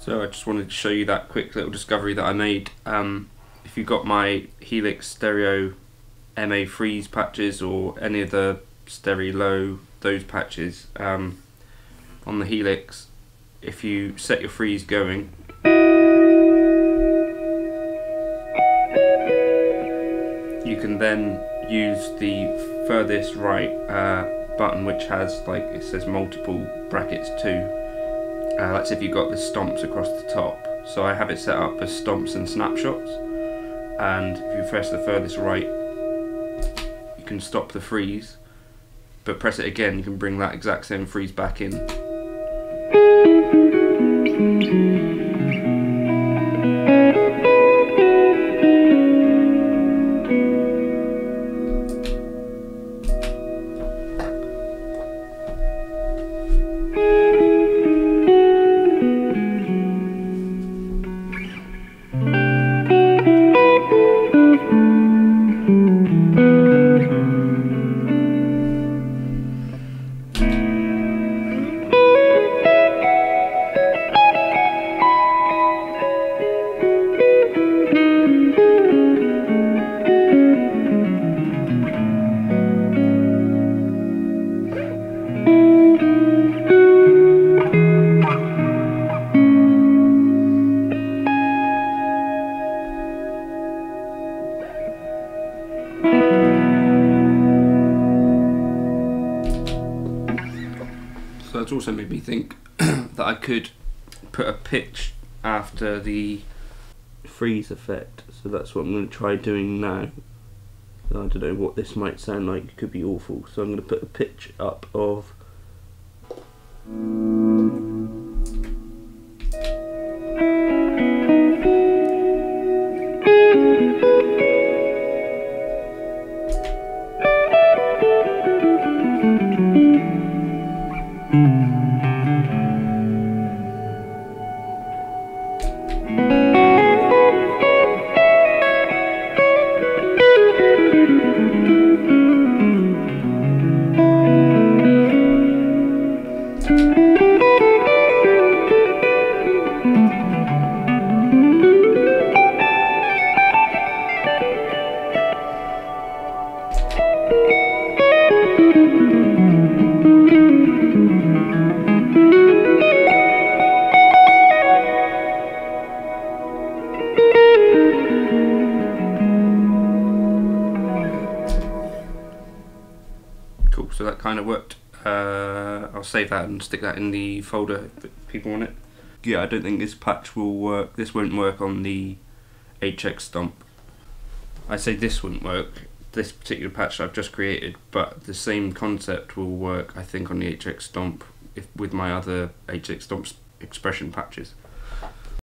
So I just wanted to show you that quick little discovery that I made. If you got my Helix Stereo MA Freeze patches or any of the Stereo Low, those patches, on the Helix, if you set your freeze going, you can then use the furthest right button, which has, like it says, multiple brackets too. That's if you've got the stomps across the top. So I have it set up as stomps and snapshots, and if you press the furthest right you can stop the freeze, but press it again you can bring that exact same freeze back in. So that's also made me think that I could put a pitch after the freeze effect, so that's what I'm going to try doing now. So I don't know what this might sound like, it could be awful, so I'm going to put a pitch up of... Cool, so that kind of worked. I'll save that and stick that in the folder if people want it. Yeah, I don't think this patch will work. This won't work on the HX Stomp. I say this wouldn't work, this particular patch I've just created, but the same concept will work, I think, on the HX Stomp with my other HX Stomp expression patches.